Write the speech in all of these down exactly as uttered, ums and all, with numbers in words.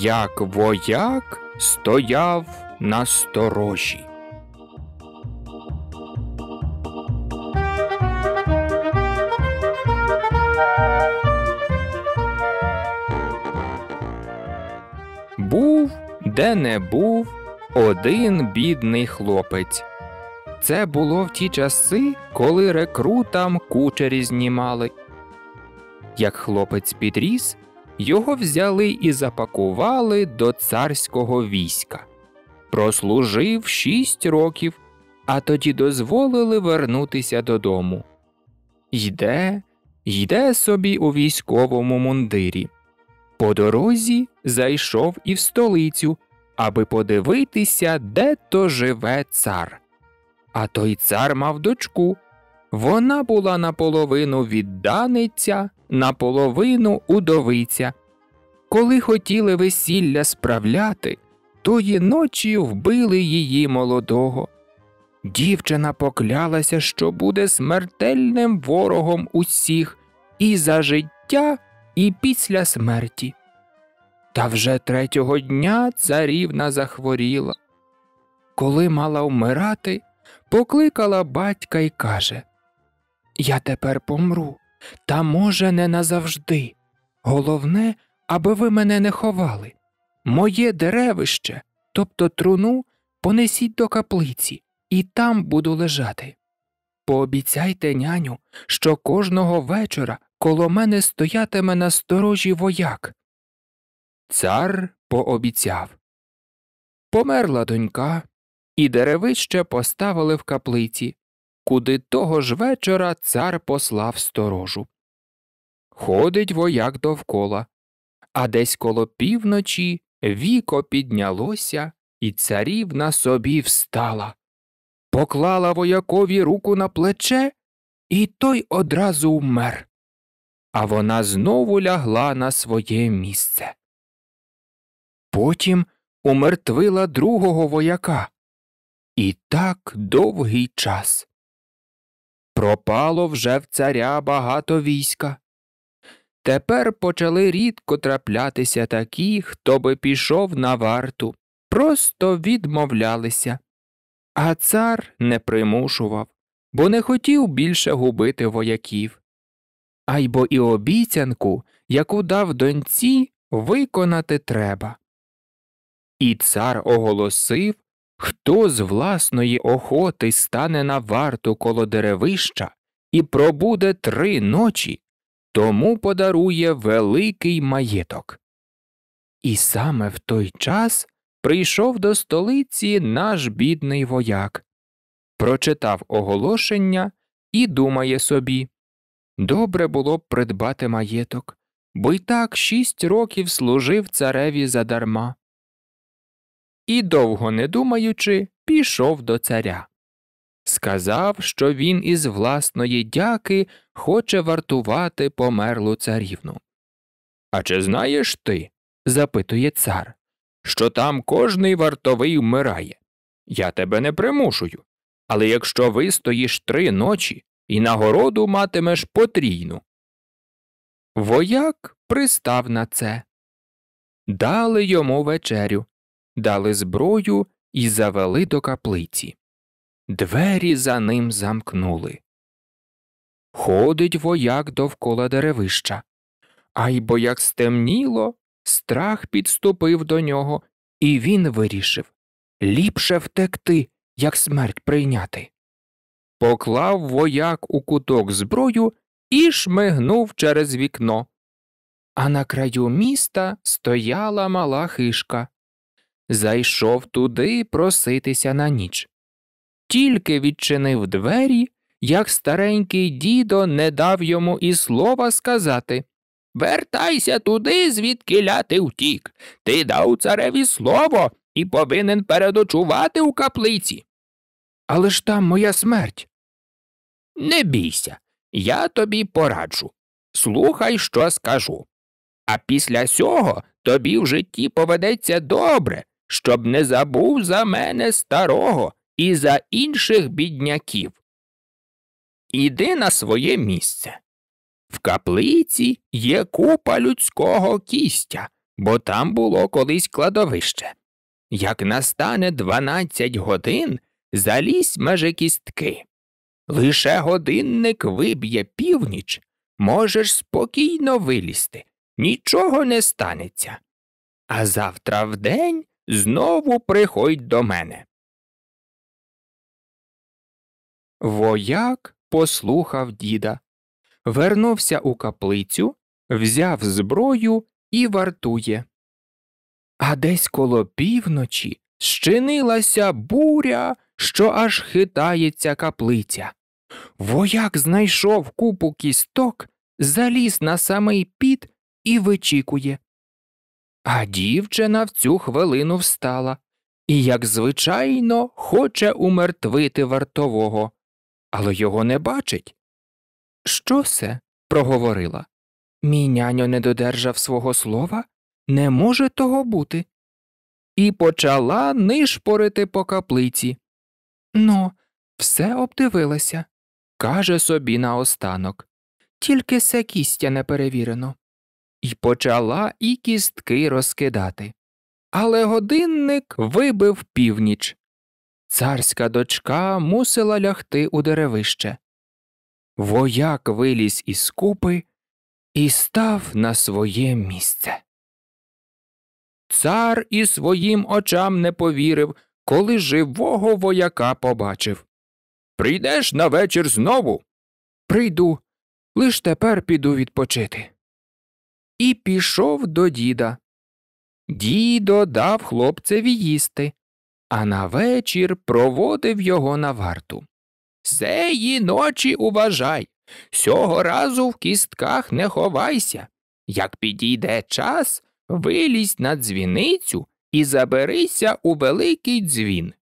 як вояк стояв на сторожі. Був, де не був, один бідний хлопець. Це було в ті часи, коли рекрутам кучері знімали. Як хлопець підріс, його взяли і запакували до царського війська. Прослужив шість років, а тоді дозволили вернутися додому. Йде, йде собі у військовому мундирі. По дорозі зайшов і в столицю, аби подивитися, де то живе цар. А той цар мав дочку. Вона була наполовину відданиця, наполовину удовиця. Коли хотіли весілля справляти, тої ночі вбили її молодого. Дівчина поклялася, що буде смертельним ворогом усіх і за життя, і після смерті. Та вже третього дня царівна захворіла. Коли мала вмирати, покликала батька і каже: «Я тепер помру, та може не назавжди. Головне, аби ви мене не ховали. Моє деревище, тобто труну, понесіть до каплиці, і там буду лежати. Пообіцяйте, няню, що кожного вечора коло мене стоятиме на сторожі вояк». Цар пообіцяв. Померла донька, і деревище поставили в каплиці, куди того ж вечора цар послав сторожу. Ходить вояк довкола, а десь коло півночі віко піднялося, і царівна собі встала. Поклала воякові руку на плече, і той одразу вмер. А вона знову лягла на своє місце. Потім умертвила другого вояка. І так довгий час. Пропало вже в царя багато війська. Тепер почали рідко траплятися такі, хто би пішов на варту. Просто відмовлялися. А цар не примушував, бо не хотів більше губити вояків. А й бо і обіцянку, яку дав доньці, виконати треба. І цар оголосив, хто з власної охоти стане на варту коло деревища і пробуде три ночі, тому подарує великий маєток. І саме в той час прийшов до столиці наш бідний вояк. Прочитав оголошення і думає собі: добре було б придбати маєток, бо й так шість років служив цареві задарма. І, довго не думаючи, пішов до царя. Сказав, що він із власної дяки хоче вартувати померлу царівну. «А чи знаєш ти, – запитує цар, – що там кожний вартовий вмирає? Я тебе не примушую, але якщо вистоїш три ночі, і нагороду матимеш потрійну». Вояк пристав на це. Дали йому вечерю, дали зброю і завели до каплиці. Двері за ним замкнули. Ходить вояк довкола деревища. А й бо як стемніло, страх підступив до нього, і він вирішив: ліпше втекти, як смерть прийняти. Поклав вояк у куток зброю і шмигнув через вікно. А на краю міста стояла мала хишка. Зайшов туди проситися на ніч. Тільки відчинив двері, як старенький дідо не дав йому і слова сказати: «Вертайся туди, звідкиля ти втік. Ти дав цареві слово і повинен передочувати у каплиці». «Але ж там моя смерть». «Не бійся, я тобі пораджу. Слухай, що скажу. А після сього тобі в житті поведеться добре, щоб не забув за мене старого і за інших бідняків. Іди на своє місце. В каплиці є купа людського кістя, бо там було колись кладовище. Як настане дванадцять годин, залізь межи кістки. Лише годинник виб'є північ, можеш спокійно вилізти, нічого не станеться. А завтра вдень знову приходь до мене». Вояк послухав діда, вернувся у каплицю, взяв зброю і вартує. А десь коло півночі щинилася буря, що аж хитається каплиця. Вояк знайшов купу кісток, заліз на самий під і вичікує. А дівчина в цю хвилину встала і, як звичайно, хоче умертвити вартового, але його не бачить. «Що це?» – проговорила. «Мій няньо не додержав свого слова? Не може того бути». І почала нишпорити по каплиці. «Ну, все обдивилася», – каже собі наостанок. «Тільки се кістя не перевірено». І почала і кістки розкидати. Але годинник вибив північ. Царська дочка мусила лягти у деревище. Вояк виліз із купи і став на своє місце. Цар і своїм очам не повірив, коли живого вояка побачив. «Прийдеш на вечір знову?» «Прийду, лиш тепер піду відпочити». І пішов до діда. Дідо дав хлопцеві їсти, а на вечір проводив його на варту. «Сеї ночі уважай, сього разу в кістках не ховайся. Як підійде час, вилізь на дзвіницю і заберися у великий дзвін.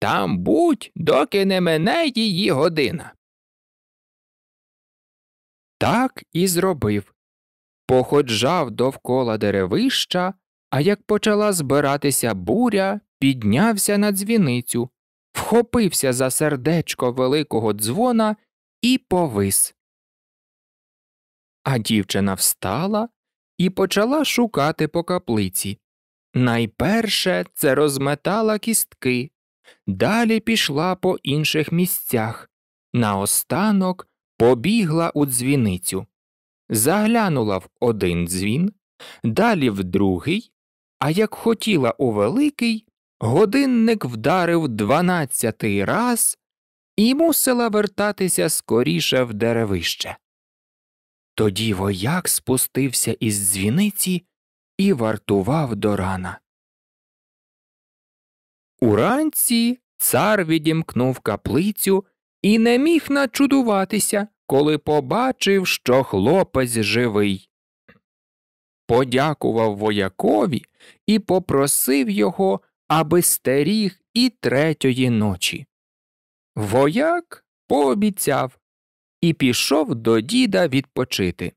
Там будь, доки не мине її година». Так і зробив. Походжав довкола деревища, а як почала збиратися буря, піднявся на дзвіницю, вхопився за сердечко великого дзвона і повис. А дівчина встала і почала шукати по каплиці. Найперше це розметала кістки, далі пішла по інших місцях, наостанок побігла у дзвіницю. Заглянула в один дзвін, далі в другий, а як хотіла у великий, годинник вдарив дванадцятий раз і мусила вертатися скоріше в деревище. Тоді вояк спустився із дзвіниці і вартував до рана. Уранці цар відімкнув каплицю і не міг начудуватися, коли побачив, що хлопець живий. Подякував воякові і попросив його, аби стеріг і третьої ночі. Вояк пообіцяв і пішов до діда відпочити.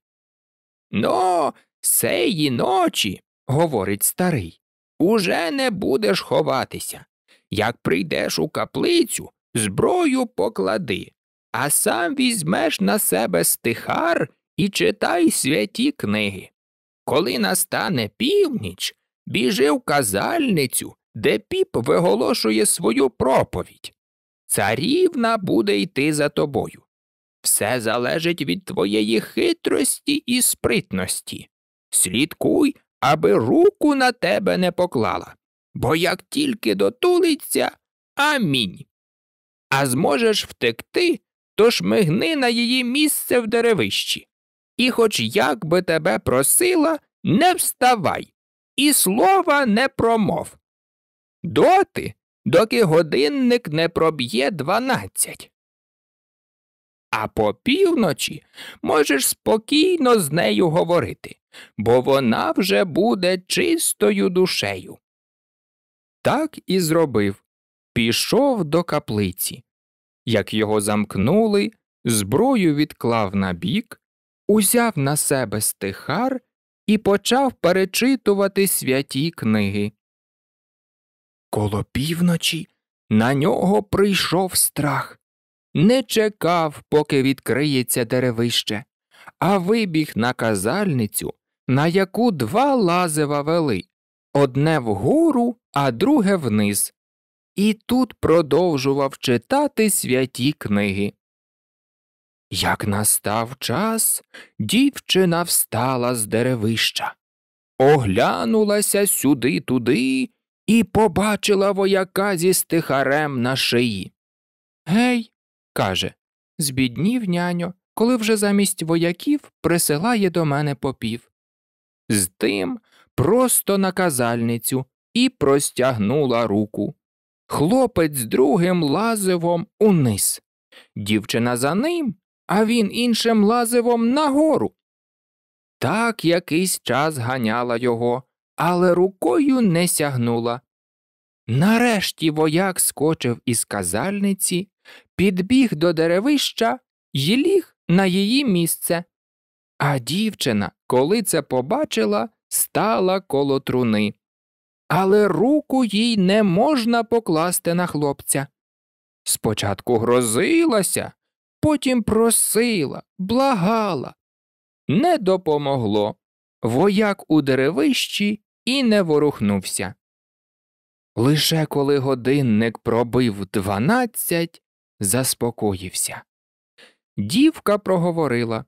«Но, сеї ночі, – говорить старий, – уже не будеш ховатися. Як прийдеш у каплицю, зброю поклади, а сам візьмеш на себе стихар і читай святі книги. Коли настане північ, біжи в казальницю, де піп виголошує свою проповідь. Царівна буде йти за тобою. Все залежить від твоєї хитрості і спритності. Слідкуй, аби руку на тебе не поклала, бо як тільки дотулиться – амінь. А зможеш втекти, тож мигни на її місце в деревищі. І хоч як би тебе просила, не вставай і слова не промов. Доти, доки годинник не проб'є дванадцять. А по півночі можеш спокійно з нею говорити, бо вона вже буде чистою душею». Так і зробив. Пішов до каплиці. Як його замкнули, зброю відклав набік, узяв на себе стихар і почав перечитувати святі книги. Коло півночі на нього прийшов страх. Не чекав, поки відкриється деревище, а вибіг на казальницю, на яку два лазива вели, одне вгору, а друге вниз. І тут продовжував читати святі книги. Як настав час, дівчина встала з деревища, оглянулася сюди-туди і побачила вояка зі стихарем на шиї. «Гей», каже, «збіднів няньо, коли вже замість вояків присилає до мене попів». З тим просто на казальницю і простягнула руку. Хлопець з другим лазивом униз, дівчина за ним, а він іншим лазивом нагору. Так якийсь час ганяла його, але рукою не сягнула. Нарешті вояк скочив із казальниці, підбіг до деревища й ліг на її місце. А дівчина, коли це побачила, стала коло труни. Але руку їй не можна покласти на хлопця. Спочатку грозилася, потім просила, благала. Не допомогло. Вояк у деревищі і не ворухнувся. Лише коли годинник пробив дванадцять, заспокоївся. Дівка проговорила: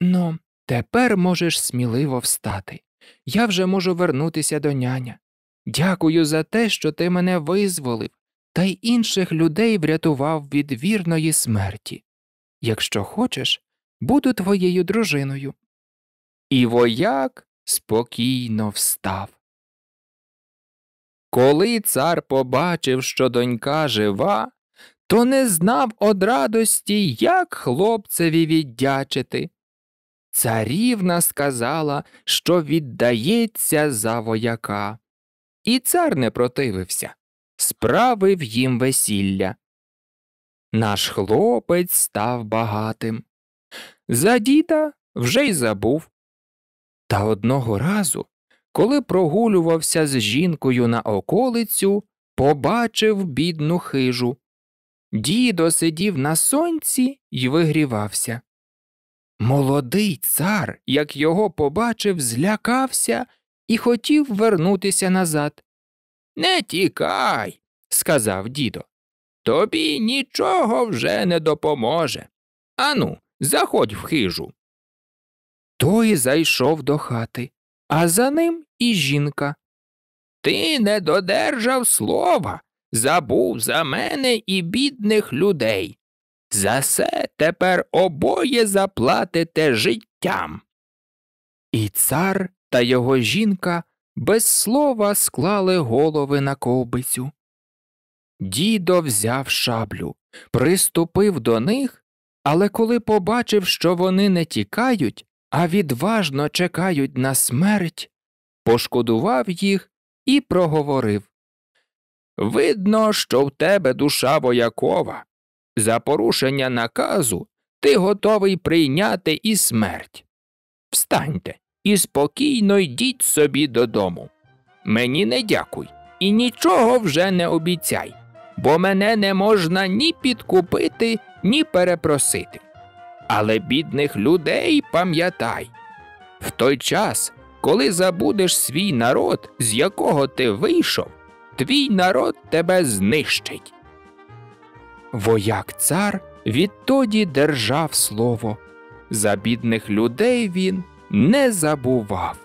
«Ну, тепер можеш сміливо встати. Я вже можу вернутися до няня. Дякую за те, що ти мене визволив та й інших людей врятував від вірної смерті. Якщо хочеш, буду твоєю дружиною». І вояк спокійно встав. Коли цар побачив, що донька жива, то не знав од радості, як хлопцеві віддячити. Царівна сказала, що віддається за вояка. І цар не противився, справив їм весілля. Наш хлопець став багатим. За діда вже й забув. Та одного разу, коли прогулювався з жінкою на околицю, побачив бідну хижу. Дідо сидів на сонці й вигрівався. Молодий цар, як його побачив, злякався і хотів вернутися назад. «Не тікай», – сказав дідо, – «тобі нічого вже не допоможе. Ану, заходь в хижу». Той зайшов до хати, а за ним і жінка. «Ти не додержав слова, забув за мене і бідних людей. За це тепер обоє заплатите життям». І цар та його жінка без слова склали голови на ковбицю. Дідо взяв шаблю, приступив до них, але коли побачив, що вони не тікають, а відважно чекають на смерть, пошкодував їх і проговорив: «Видно, що в тебе душа воякова. За порушення наказу ти готовий прийняти і смерть. Встаньте і спокійно йдіть собі додому. Мені не дякуй і нічого вже не обіцяй, бо мене не можна ні підкупити, ні перепросити. Але бідних людей пам'ятай. В той час, коли забудеш свій народ, з якого ти вийшов, твій народ тебе знищить». Вояк-цар відтоді держав слово. За бідних людей він не забував.